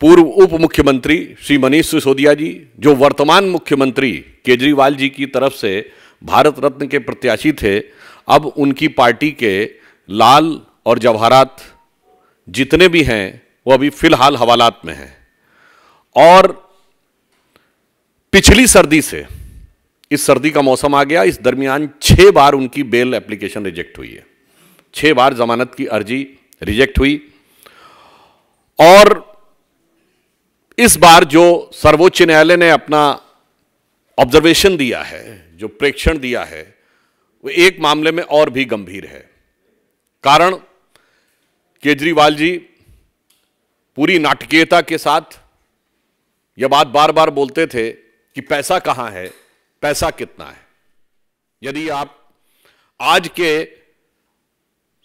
पूर्व उप मुख्यमंत्री श्री मनीष सिसोदिया जी, जो वर्तमान मुख्यमंत्री केजरीवाल जी की तरफ से भारत रत्न के प्रत्याशी थे, अब उनकी पार्टी के लाल और जवाहरात जितने भी हैं वो अभी फिलहाल हवालात में हैं। और पिछली सर्दी से इस सर्दी का मौसम आ गया, इस दरमियान 6 बार उनकी बेल एप्लीकेशन रिजेक्ट हुई है, 6 बार जमानत की अर्जी रिजेक्ट हुई। और इस बार जो सर्वोच्च न्यायालय ने अपना ऑब्जर्वेशन दिया है, जो प्रेक्षण दिया है, वो एक मामले में और भी गंभीर है। कारण केजरीवाल जी पूरी नाटकीयता के साथ यह बात बार बार बोलते थे कि पैसा कहाँ है, पैसा कितना है। यदि आप आज के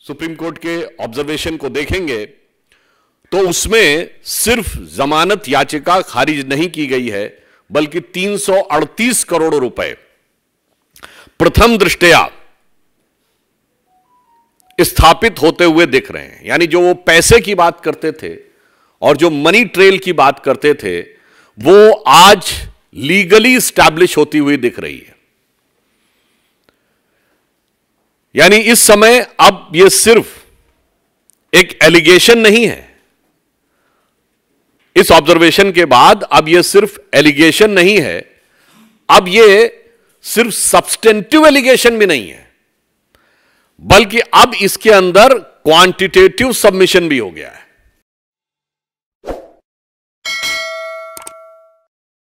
सुप्रीम कोर्ट के ऑब्जर्वेशन को देखेंगे तो उसमें सिर्फ जमानत याचिका खारिज नहीं की गई है, बल्कि 338 करोड़ रुपए प्रथम दृष्टया स्थापित होते हुए दिख रहे हैं। यानी जो वो पैसे की बात करते थे और जो मनी ट्रेल की बात करते थे, वो आज लीगली स्टैब्लिश होती हुई दिख रही है। यानी इस समय अब ये सिर्फ एक एलिगेशन नहीं है, इस ऑब्जर्वेशन के बाद अब यह सिर्फ एलिगेशन नहीं है, अब यह सिर्फ सब्सटेंटिव एलिगेशन भी नहीं है, बल्कि अब इसके अंदर क्वांटिटेटिव सबमिशन भी हो गया है।